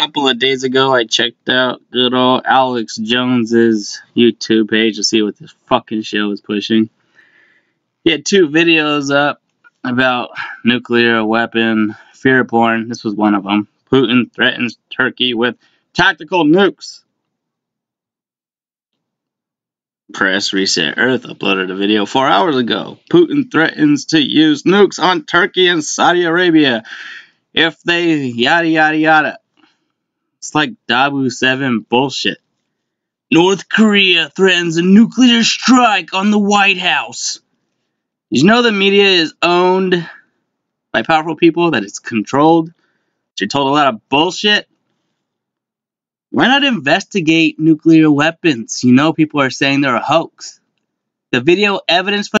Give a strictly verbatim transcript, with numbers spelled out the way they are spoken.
couple of days ago, I checked out good old Alex Jones's YouTube page to see what this fucking show is pushing. He had two videos up about nuclear weapon fear porn. This was one of them. Putin threatens Turkey with tactical nukes. Press Reset Earth uploaded a video four hours ago. Putin threatens to use nukes on Turkey and Saudi Arabia if they yada yada yada. It's like Dabu seven bullshit. North Korea threatens a nuclear strike on the White House. Did you know the media is owned by powerful people, that it's controlled? You're told a lot of bullshit. Why not investigate nuclear weapons? You know people are saying they're a hoax. The video evidence for